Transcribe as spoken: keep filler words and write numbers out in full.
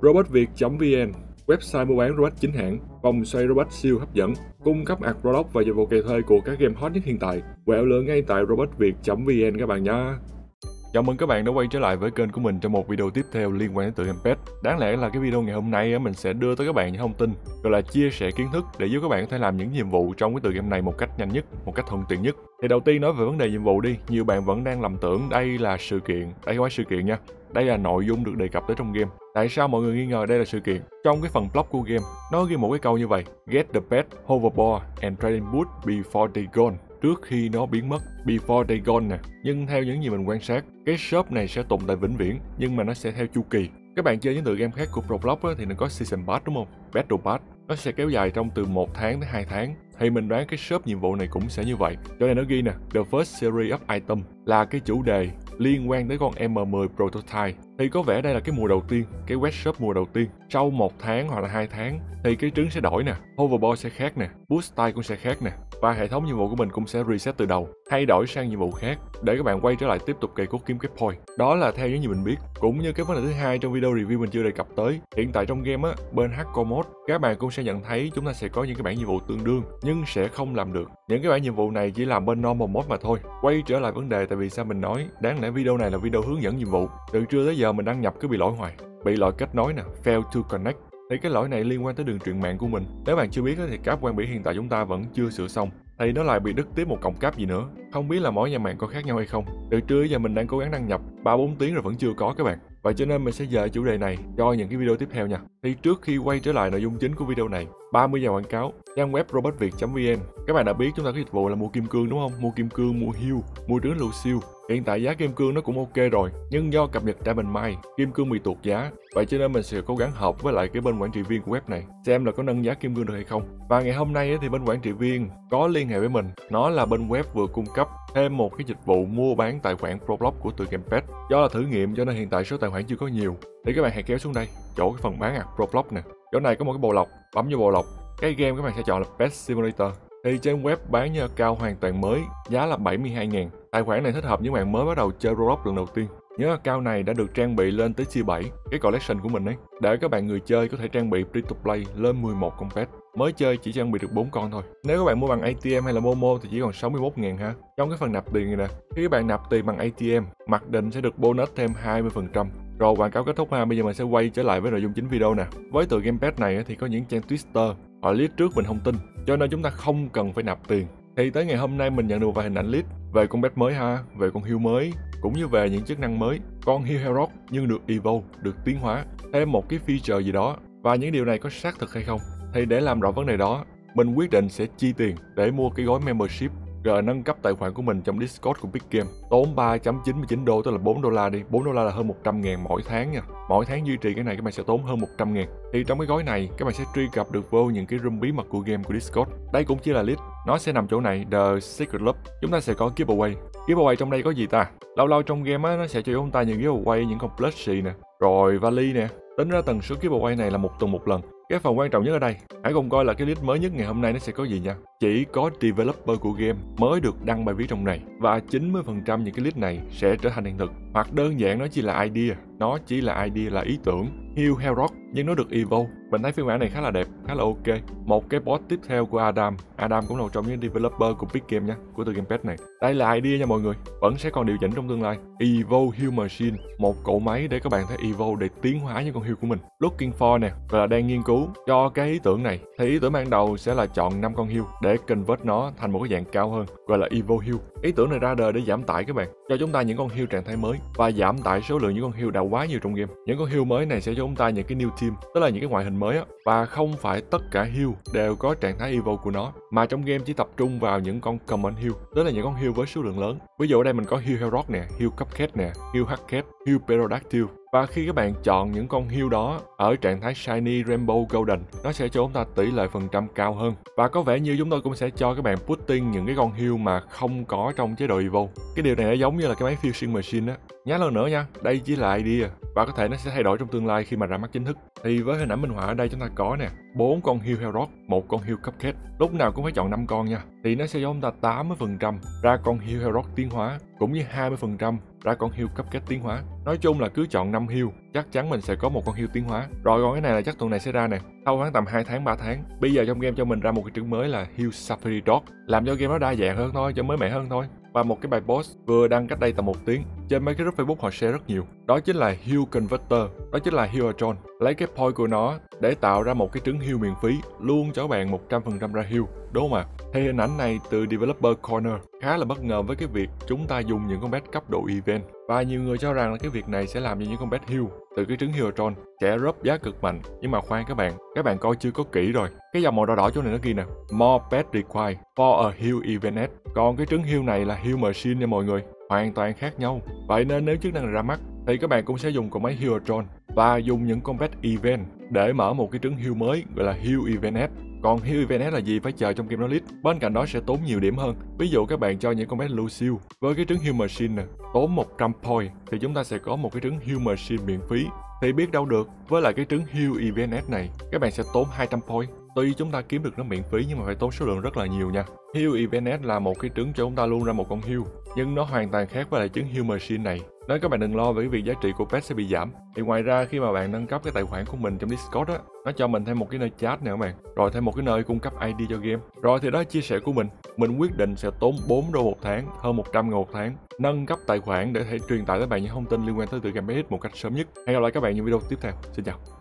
Robotviet.vn, website mua bán robot chính hãng, vòng xoay robot siêu hấp dẫn, cung cấp ạc Roblox và dịch vụ kề thuê của các game hot nhất hiện tại. Quẹo lựa ngay tại robotviet.vn các bạn nhé. Chào mừng các bạn đã quay trở lại với kênh của mình trong một video tiếp theo liên quan đến tựa game Pet. Đáng lẽ là cái video ngày hôm nay mình sẽ đưa tới các bạn những thông tin, rồi là chia sẻ kiến thức để giúp các bạn có thể làm những nhiệm vụ trong cái tựa game này một cách nhanh nhất, một cách thuận tiện nhất. Thì đầu tiên nói về vấn đề nhiệm vụ đi, nhiều bạn vẫn đang lầm tưởng đây là sự kiện, đây không phải sự kiện nha. Đây là nội dung được đề cập tới trong game. Tại sao mọi người nghi ngờ đây là sự kiện? Trong cái phần blog của game, nó ghi một cái câu như vậy: Get the pet, hoverboard and trading boot before they gone. Trước khi nó biến mất, before they gone nè. Nhưng theo những gì mình quan sát, cái shop này sẽ tồn tại vĩnh viễn, nhưng mà nó sẽ theo chu kỳ. Các bạn chơi những tựa game khác của ProBlog thì nó có Season Pass đúng không? Battle Pass. Nó sẽ kéo dài trong từ một tháng tới hai tháng. Thì mình đoán cái shop nhiệm vụ này cũng sẽ như vậy. Chỗ này nó ghi nè, The First Series of Item là cái chủ đề liên quan tới con M mười Prototype. Thì có vẻ đây là cái mùa đầu tiên, cái web shop mùa đầu tiên. Sau một tháng hoặc là hai tháng thì cái trứng sẽ đổi nè, hoverboard sẽ khác nè, boost style cũng sẽ khác nè. Và hệ thống nhiệm vụ của mình cũng sẽ reset từ đầu, thay đổi sang nhiệm vụ khác để các bạn quay trở lại tiếp tục cày cốt kiếm cái point. Đó là theo những gì mình biết. Cũng như cái vấn đề thứ hai trong video review mình chưa đề cập tới, hiện tại trong game á, bên Hardcore Mode các bạn cũng sẽ nhận thấy chúng ta sẽ có những cái bản nhiệm vụ tương đương nhưng sẽ không làm được. Những cái bản nhiệm vụ này chỉ làm bên Normal Mode mà thôi. Quay trở lại vấn đề tại vì sao mình nói đáng lẽ video này là video hướng dẫn nhiệm vụ. Từ trưa tới giờ mình đăng nhập cứ bị lỗi hoài, bị lỗi kết nối nè, fail to connect. Thì cái lỗi này liên quan tới đường truyền mạng của mình. Nếu bạn chưa biết thì cáp quang biển hiện tại chúng ta vẫn chưa sửa xong, thì nó lại bị đứt tiếp một cọng cáp gì nữa. Không biết là mỗi nhà mạng có khác nhau hay không. Từ trưa giờ mình đang cố gắng đăng nhập ba bốn tiếng rồi vẫn chưa có các bạn. Vậy cho nên mình sẽ dời chủ đề này cho những cái video tiếp theo nha. Thì trước khi quay trở lại nội dung chính của video này, ba mươi giây quảng cáo. Trang web robotviet.vn. Các bạn đã biết chúng ta có dịch vụ là mua kim cương đúng không? Mua kim cương, mua hươu, mua trứng lưu siêu. Hiện tại giá kim cương nó cũng ok rồi, nhưng do cập nhật Diamond Mine, kim cương bị tụt giá. Vậy cho nên mình sẽ cố gắng hợp với lại cái bên quản trị viên của web này, xem là có nâng giá kim cương được hay không. Và ngày hôm nay thì bên quản trị viên có liên hệ với mình, nó là bên web vừa cung cấp thêm một cái dịch vụ mua bán tài khoản ProBlog của tựa game Pet. Do là thử nghiệm cho nên hiện tại số tài khoản chưa có nhiều. Thì các bạn hãy kéo xuống đây, chỗ cái phần bán ạc ProBlog nè. Chỗ này có một cái bộ lọc, bấm vô bộ lọc. Cái game các bạn sẽ chọn là Pet Simulator. Thì trên web bán như cao hoàn toàn mới, giá là bảy mươi hai ngàn. Tài khoản này thích hợp những bạn mới bắt đầu chơi Roblox lần đầu tiên. Nhớ account này đã được trang bị lên tới chia bảy, cái collection của mình ấy, để các bạn người chơi có thể trang bị free to play lên mười một con pet. Mới chơi chỉ trang bị được bốn con thôi. Nếu các bạn mua bằng a tê em hay là Momo thì chỉ còn sáu mươi mốt ngàn ha. Trong cái phần nạp tiền này nè, khi các bạn nạp tiền bằng a tê em, mặc định sẽ được bonus thêm hai mươi phần trăm. Rồi quảng cáo kết thúc ha, bây giờ mình sẽ quay trở lại với nội dung chính video nè. Với tựa game Pet này thì có những trang Twitter, họ list trước mình không tin, cho nên chúng ta không cần phải nạp tiền. Thì tới ngày hôm nay mình nhận được vài hình ảnh list về con pet mới ha, về con hươu mới, cũng như về những chức năng mới. Con hươu Heroic nhưng được evolve, được tiến hóa, thêm một cái feature gì đó. Và những điều này có xác thực hay không? Thì để làm rõ vấn đề đó, mình quyết định sẽ chi tiền để mua cái gói membership rồi nâng cấp tài khoản của mình trong Discord của Big Game. Tốn ba chấm chín mươi chín đô, tức là bốn đô la đi. bốn đô la là hơn một trăm ngàn mỗi tháng nha. Mỗi tháng duy trì cái này các bạn sẽ tốn hơn một trăm ngàn. Thì trong cái gói này các bạn sẽ truy cập được vô những cái room bí mật của game, của Discord. Đây cũng chỉ là list, nó sẽ nằm chỗ này, The Secret Lab. Chúng ta sẽ có giveaway. Giveaway trong đây có gì ta? Lâu lâu trong game á, nó sẽ cho chúng ta những giveaway, những con plushie nè, rồi vali nè. Tính ra tần suất giveaway này là một tuần một lần. Cái phần quan trọng nhất ở đây, hãy cùng coi là cái list mới nhất ngày hôm nay nó sẽ có gì nha. Chỉ có developer của game mới được đăng bài viết trong này. Và chín mươi phần trăm những cái list này sẽ trở thành hiện thực. Hoặc đơn giản nó chỉ là idea. Nó chỉ là idea, là ý tưởng. Hill Hellrock nhưng nó được evolve. Mình thấy phiên bản này khá là đẹp, khá là ok. Một cái boss tiếp theo của Adam. Adam cũng là một trong những developer của Big Game nha, của tựa game Pet này. Đây là idea nha mọi người, vẫn sẽ còn điều chỉnh trong tương lai. Evolve Hill Machine, một cỗ máy để các bạn thể evolve để tiến hóa những con hươu của mình. Looking for nè, và là đang nghiên cứu cho cái ý tưởng này. Thì ý tưởng ban đầu sẽ là chọn năm con hươu để convert nó thành một cái dạng cao hơn, gọi là evolve hươu. Ý tưởng này ra đời để giảm tải các bạn, cho chúng ta những con hươu trạng thái mới và giảm tải số lượng những con hươu đã quá nhiều trong game. Những con hươu mới này sẽ cho chúng ta những cái new team, tức là những cái ngoại hình mới á, và không phải tất cả hươu đều có trạng thái evolve của nó, mà trong game chỉ tập trung vào những con common hươu, tức là những con hươu với số lượng lớn. Ví dụ ở đây mình có hươu Heroic nè, hươu Cuphead nè, hươu Cuphead, hươu Pterodactyl. Và khi các bạn chọn những con hươu đó ở trạng thái Shiny, Rainbow, Golden, nó sẽ cho chúng ta tỷ lệ phần trăm cao hơn. Và có vẻ như chúng tôi cũng sẽ cho các bạn putting những cái con hươu mà không có trong chế độ evolve. Cái điều này nó giống như là cái máy fishing machine á. Nhá lần nữa nha, đây chỉ là idea và có thể nó sẽ thay đổi trong tương lai khi mà ra mắt chính thức. Thì với hình ảnh minh họa ở đây chúng ta có nè, bốn con Heroic, một con Heroic Cuphead, lúc nào cũng phải chọn năm con nha. Thì nó sẽ giống ta tám mươi phần trăm ra con Heroic tiến hóa, cũng như hai mươi phần trăm ra con Heroic Cuphead tiến hóa. Nói chung là cứ chọn năm Heroic, chắc chắn mình sẽ có một con Heroic tiến hóa. Rồi còn cái này là chắc tuần này sẽ ra nè, sau khoảng tầm hai tháng ba tháng. Bây giờ trong game cho mình ra một cái trứng mới là Heroic Sapphire Dog, làm cho game nó đa dạng hơn thôi, cho mới mẻ hơn thôi. Và một cái bài post vừa đăng cách đây tầm một tiếng trên mấy cái group Facebook họ share rất nhiều, đó chính là Heal Converter, đó chính là Heroatron, lấy cái point của nó để tạo ra một cái trứng heal miễn phí luôn cho bạn một trăm phần trăm ra heal, đúng không ạ? À? Thì hình ảnh này từ Developer Corner khá là bất ngờ với cái việc chúng ta dùng những con pet cấp độ event, và nhiều người cho rằng là cái việc này sẽ làm cho những con pet heal từ cái trứng Heroatron sẽ drop giá cực mạnh. Nhưng mà khoan các bạn, các bạn coi chưa có kỹ rồi. Cái dòng màu đỏ đỏ chỗ này nó ghi nè, More Pet Required for a Heal Event. Còn cái trứng heal này là Heal Machine nha mọi người, hoàn toàn khác nhau. Vậy nên nếu chức năng này ra mắt thì các bạn cũng sẽ dùng con máy Heroatron và dùng những con pet event để mở một cái trứng heal mới gọi là Heal Event. Còn Heal Event là gì phải chờ trong game nó list. Bên cạnh đó sẽ tốn nhiều điểm hơn. Ví dụ các bạn cho những con pet Lucille với cái trứng Heal Machine nè, tốn một trăm point thì chúng ta sẽ có một cái trứng Heal Machine miễn phí. Thì biết đâu được, với lại cái trứng Heal Event này, các bạn sẽ tốn hai trăm point. Tuy chúng ta kiếm được nó miễn phí nhưng mà phải tốn số lượng rất là nhiều nha. Heal Event là một cái trứng cho chúng ta luôn ra một con heal, nhưng nó hoàn toàn khác với lại trứng Heal Machine này. Nói các bạn đừng lo về cái việc giá trị của pet sẽ bị giảm. Thì ngoài ra khi mà bạn nâng cấp cái tài khoản của mình trong Discord á, nó cho mình thêm một cái nơi chat nè các bạn, rồi thêm một cái nơi cung cấp i đê cho game. Rồi thì đó chia sẻ của mình, mình quyết định sẽ tốn bốn đô một tháng, hơn một trăm ngàn một tháng, nâng cấp tài khoản để thể truyền tải tới bạn những thông tin liên quan tới tựa game pet một cách sớm nhất. Hẹn gặp lại các bạn những video tiếp theo. Xin chào.